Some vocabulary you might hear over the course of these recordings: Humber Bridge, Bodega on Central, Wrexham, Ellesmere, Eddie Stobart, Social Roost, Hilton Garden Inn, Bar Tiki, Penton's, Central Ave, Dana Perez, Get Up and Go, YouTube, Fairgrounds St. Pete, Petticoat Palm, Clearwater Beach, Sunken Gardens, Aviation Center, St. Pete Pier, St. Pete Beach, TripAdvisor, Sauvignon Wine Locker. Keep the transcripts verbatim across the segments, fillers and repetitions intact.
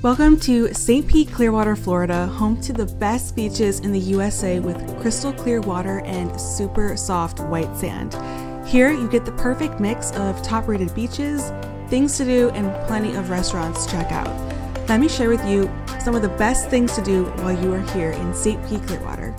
Welcome to Saint Pete, Clearwater, Florida, home to the best beaches in the U S A with crystal clear water and super soft white sand. Here you get the perfect mix of top-rated beaches, things to do, and plenty of restaurants to check out. Let me share with you some of the best things to do while you are here in Saint Pete, Clearwater.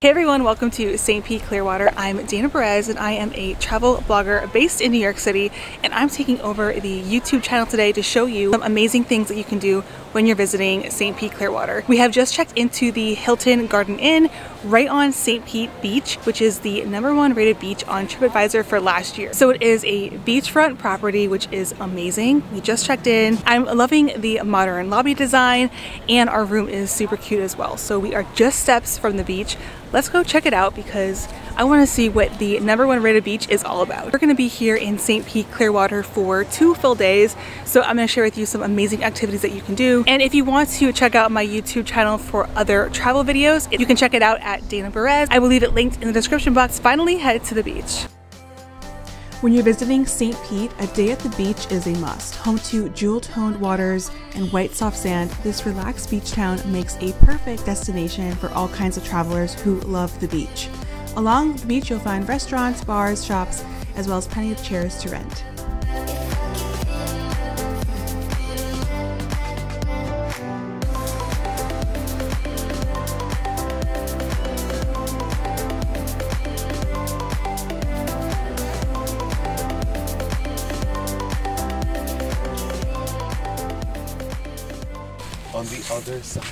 Hey everyone, welcome to Saint Pete Clearwater. I'm Dana Perez and I am a travel blogger based in New York City, and I'm taking over the YouTube channel today to show you some amazing things that you can do when you're visiting Saint Pete Clearwater. We have just checked into the Hilton Garden Inn right on Saint Pete Beach, which is the number one rated beach on TripAdvisor for last year. So it is a beachfront property, which is amazing. We just checked in. I'm loving the modern lobby design and our room is super cute as well. So we are just steps from the beach. Let's go check it out because I want to see what the number one rated beach is all about. We're going to be here in Saint Pete Clearwater for two full days, so I'm going to share with you some amazing activities that you can do. And if you want to check out my YouTube channel for other travel videos, you can check it out at Dana Perez. I will leave it linked in the description box. Finally, head to the beach. When you're visiting Saint Pete, a day at the beach is a must. Home to jewel-toned waters and white soft sand, this relaxed beach town makes a perfect destination for all kinds of travelers who love the beach. Along the beach, you'll find restaurants, bars, shops, as well as plenty of chairs to rent. On the other side.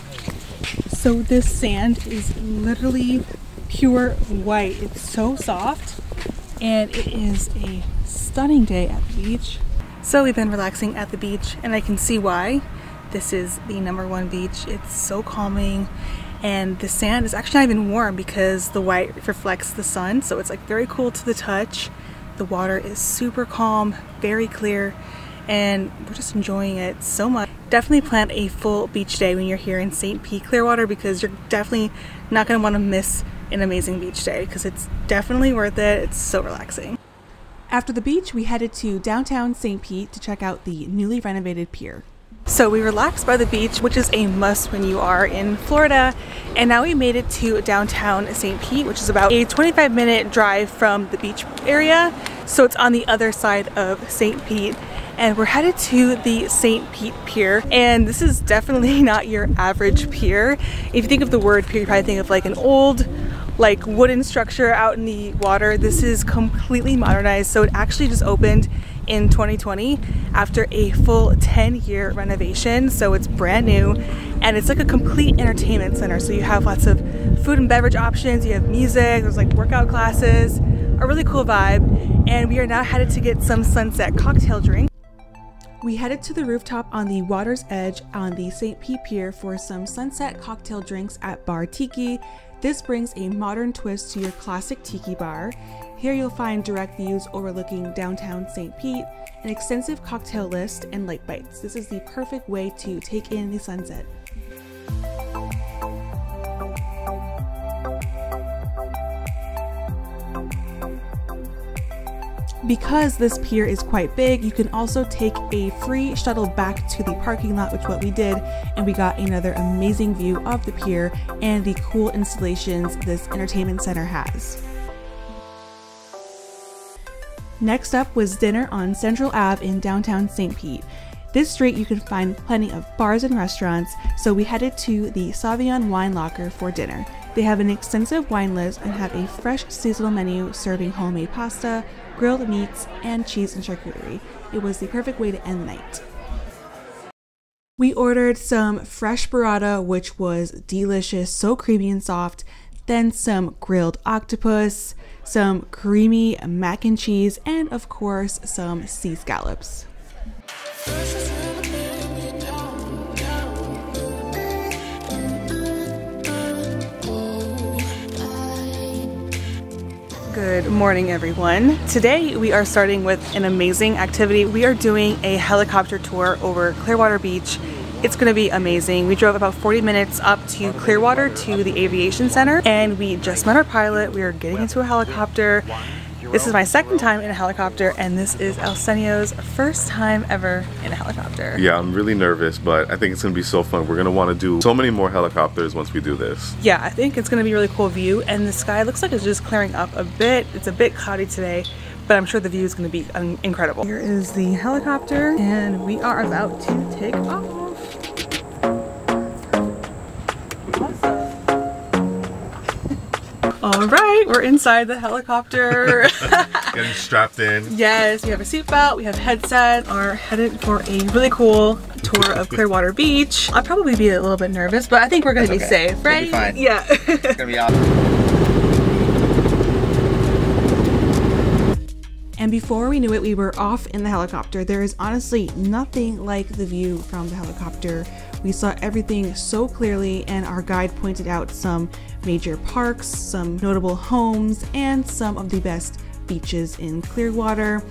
So this sand is literally pure white. It's so soft and it is a stunning day at the beach. So we've been relaxing at the beach and I can see why. This is the number one beach. It's so calming and the sand is actually not even warm because the white reflects the sun. So it's like very cool to the touch. The water is super calm, very clear, and we're just enjoying it so much. Definitely plan a full beach day when you're here in Saint Pete Clearwater because you're definitely not going to want to miss an amazing beach day because it's definitely worth it. It's so relaxing. After the beach, we headed to downtown Saint Pete to check out the newly renovated pier. So we relaxed by the beach, which is a must when you are in Florida. And now we made it to downtown Saint Pete, which is about a twenty-five minute drive from the beach area. So it's on the other side of Saint Pete. And we're headed to the Saint Pete Pier, and this is definitely not your average pier. If you think of the word pier, you probably think of like an old like wooden structure out in the water. This is completely modernized, so it actually just opened in twenty twenty after a full ten year renovation, so it's brand new and it's like a complete entertainment center. So you have lots of food and beverage options, you have music, there's like workout classes, a really cool vibe, and we are now headed to get some sunset cocktail drinks. We headed to the rooftop on the water's edge on the Saint Pete Pier for some sunset cocktail drinks at Bar Tiki. This brings a modern twist to your classic tiki bar. Here you'll find direct views overlooking downtown Saint Pete, an extensive cocktail list, and light bites. This is the perfect way to take in the sunset. Because this pier is quite big, you can also take a free shuttle back to the parking lot, which is what we did, and we got another amazing view of the pier and the cool installations this entertainment center has. Next up was dinner on Central Ave in downtown Saint Pete. This street you can find plenty of bars and restaurants, so we headed to the Sauvignon Wine Locker for dinner. They have an extensive wine list and have a fresh seasonal menu serving homemade pasta, grilled meats, and cheese and charcuterie. It was the perfect way to end the night. We ordered some fresh burrata, which was delicious, so creamy and soft, then some grilled octopus, some creamy mac and cheese, and of course, some sea scallops. Good morning, everyone. Today we are starting with an amazing activity. We are doing a helicopter tour over Clearwater Beach. It's going to be amazing. We drove about forty minutes up to Clearwater to the Aviation Center, and we just met our pilot. We are getting into a helicopter. This is my second time in a helicopter, and this is Elsenio's first time ever in a helicopter. Yeah, I'm really nervous, but I think it's gonna be so fun. We're gonna wanna do so many more helicopters once we do this. Yeah, I think it's gonna be a really cool view, and the sky looks like it's just clearing up a bit. It's a bit cloudy today, but I'm sure the view is gonna be incredible. Here is the helicopter, and we are about to take off. All right, we're inside the helicopter. Getting strapped in. Yes, we have a seatbelt, we have headsets, are headed for a really cool tour of Clearwater Beach. I'll probably be a little bit nervous, but I think we're gonna That's be okay. safe, right? It's gonna be fine. Yeah. It's gonna be awesome. And before we knew it, we were off in the helicopter. There is honestly nothing like the view from the helicopter. We saw everything so clearly, and our guide pointed out some major parks, some notable homes, and some of the best beaches in Clearwater.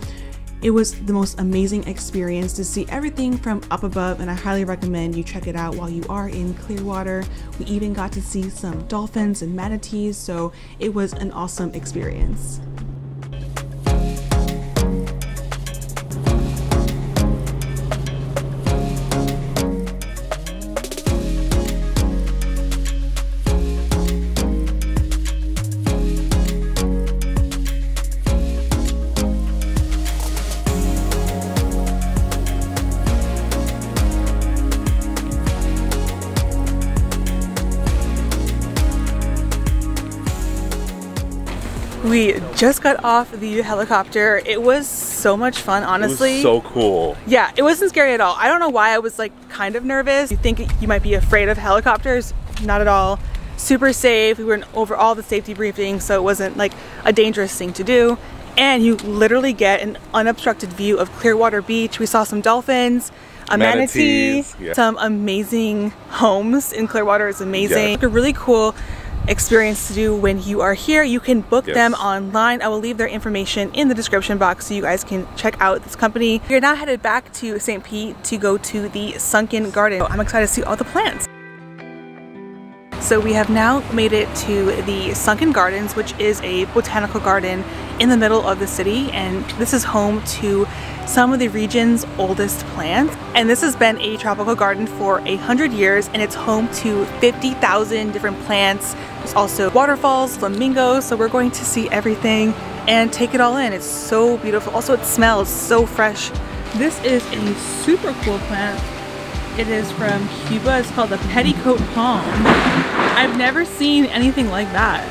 It was the most amazing experience to see everything from up above, and I highly recommend you check it out while you are in Clearwater. We even got to see some dolphins and manatees, so it was an awesome experience. We just got off the helicopter. It was so much fun, honestly. It was so cool. Yeah, it wasn't scary at all. I don't know why I was like kind of nervous. You think you might be afraid of helicopters? Not at all. Super safe. We were over all the safety briefings, so it wasn't like a dangerous thing to do. And you literally get an unobstructed view of Clearwater Beach. We saw some dolphins, a manatees, manatee, yeah. Some amazing homes in Clearwater is amazing. Yeah. They're really cool experience to do when you are here. You can book yes. them online. I will leave their information in the description box so you guys can check out this company. We're now headed back to Saint Pete to go to the Sunken Garden. I'm excited to see all the plants. So we have now made it to the Sunken Gardens, which is a botanical garden in the middle of the city, and this is home to some of the region's oldest plants. And this has been a tropical garden for a hundred years, and it's home to fifty thousand different plants. There's also waterfalls, flamingos, so we're going to see everything and take it all in. It's so beautiful. Also, it smells so fresh. This is a super cool plant. It is from Cuba. It's called the Petticoat Palm. I've never seen anything like that.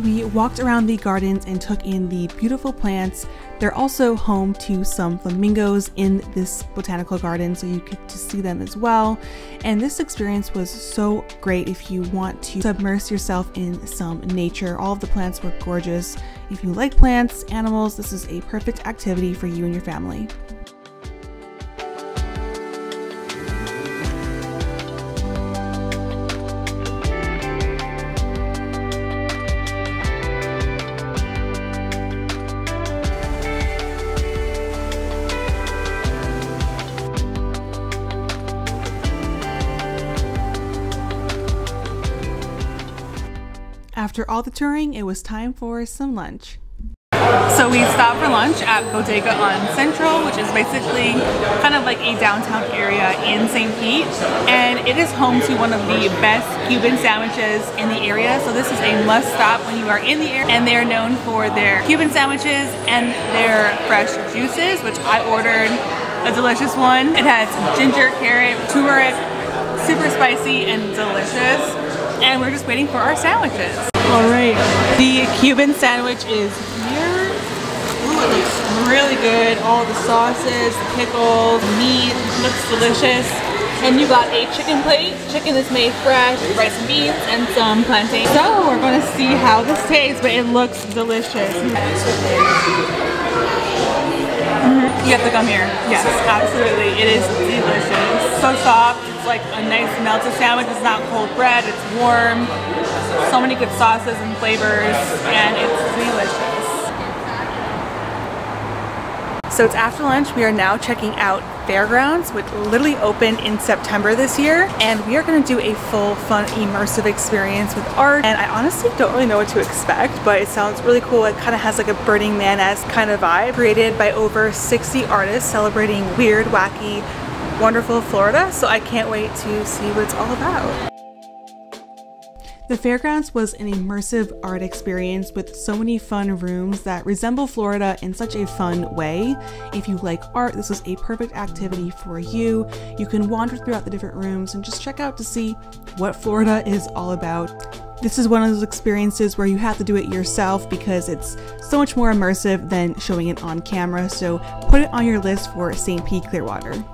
We walked around the gardens and took in the beautiful plants. They're also home to some flamingos in this botanical garden, so you get to see them as well. And this experience was so great if you want to submerge yourself in some nature. All of the plants were gorgeous. If you like plants, animals, this is a perfect activity for you and your family. After all the touring, it was time for some lunch. So we stopped for lunch at Bodega on Central, which is basically kind of like a downtown area in Saint Pete. And it is home to one of the best Cuban sandwiches in the area. So this is a must stop when you are in the area. And they are known for their Cuban sandwiches and their fresh juices, which I ordered a delicious one. It has ginger, carrot, turmeric, super spicy and delicious. And we're just waiting for our sandwiches. All right, the Cuban sandwich is here. Ooh, it looks really good. All the sauces, pickles, meat, looks delicious. And you got a chicken plate. Chicken is made fresh, rice and beans, and some plantain. So we're gonna see how this tastes, but it looks delicious. Mm-hmm. You have to come here. Yes, absolutely, it is delicious. So soft, it's like a nice melted sandwich. It's not cold bread, it's warm. So many good sauces and flavors, and it's delicious. So it's after lunch. We are now checking out Fairgrounds, which literally opened in September this year, and we are going to do a full fun immersive experience with art. And I honestly don't really know what to expect, but it sounds really cool. It kind of has like a Burning Man-esque kind of vibe, created by over sixty artists celebrating weird, wacky, wonderful Florida. So I can't wait to see what it's all about. The Fairgrounds was an immersive art experience with so many fun rooms that resemble Florida in such a fun way. If you like art, this is a perfect activity for you. You can wander throughout the different rooms and just check out to see what Florida is all about. This is one of those experiences where you have to do it yourself because it's so much more immersive than showing it on camera, so put it on your list for Saint Pete Clearwater.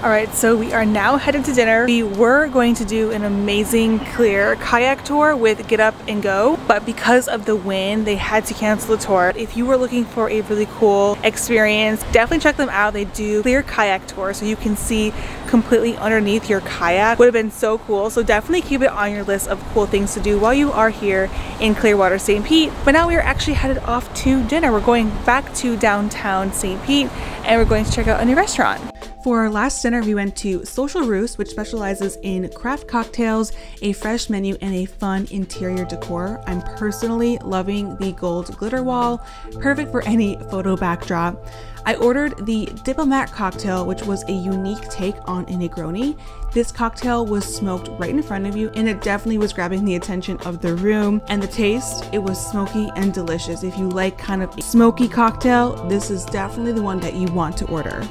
All right, so we are now headed to dinner. We were going to do an amazing clear kayak tour with Get Up and Go, but because of the wind, they had to cancel the tour. If you were looking for a really cool experience, definitely check them out. They do clear kayak tour, so you can see completely underneath your kayak. Would have been so cool. So definitely keep it on your list of cool things to do while you are here in Clearwater, Saint Pete. But now we are actually headed off to dinner. We're going back to downtown Saint Pete, and we're going to check out a new restaurant. For our last dinner, we went to Social Roost, which specializes in craft cocktails, a fresh menu, and a fun interior decor. I'm personally loving the gold glitter wall, perfect for any photo backdrop. I ordered the Diplomat cocktail, which was a unique take on a Negroni. This cocktail was smoked right in front of you, and it definitely was grabbing the attention of the room. And the taste, it was smoky and delicious. If you like kind of a smoky cocktail, this is definitely the one that you want to order.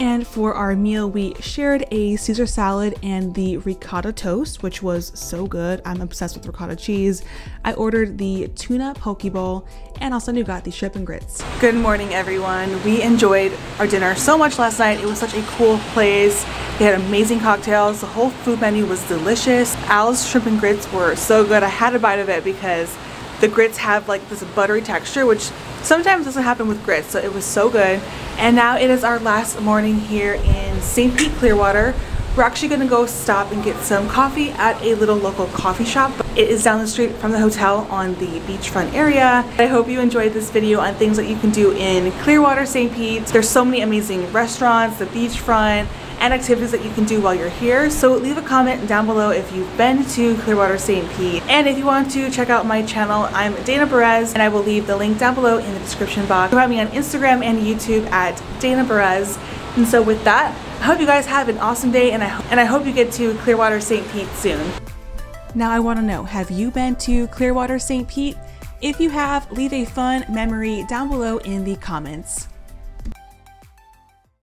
And for our meal, we shared a Caesar salad and the ricotta toast, which was so good. I'm obsessed with ricotta cheese. I ordered the tuna poke bowl, and also we got the shrimp and grits. Good morning, everyone. We enjoyed our dinner so much last night. It was such a cool place. They had amazing cocktails. The whole food menu was delicious. Al's shrimp and grits were so good. I had a bite of it because the grits have like this buttery texture, which sometimes doesn't happen with grits, so it was so good. And now it is our last morning here in Saint Pete Clearwater. We're actually gonna go stop and get some coffee at a little local coffee shop. It is down the street from the hotel on the beachfront area. I hope you enjoyed this video on things that you can do in Clearwater, Saint Pete. There's so many amazing restaurants, the beachfront, and activities that you can do while you're here. So leave a comment down below if you've been to Clearwater, Saint Pete. And if you want to check out my channel, I'm Dana Perez, and I will leave the link down below in the description box. Find me on Instagram and YouTube at Dana Perez. And so with that, I hope you guys have an awesome day, and I, and I hope you get to Clearwater, Saint Pete soon. Now I wanna know, have you been to Clearwater, Saint Pete? If you have, leave a fun memory down below in the comments.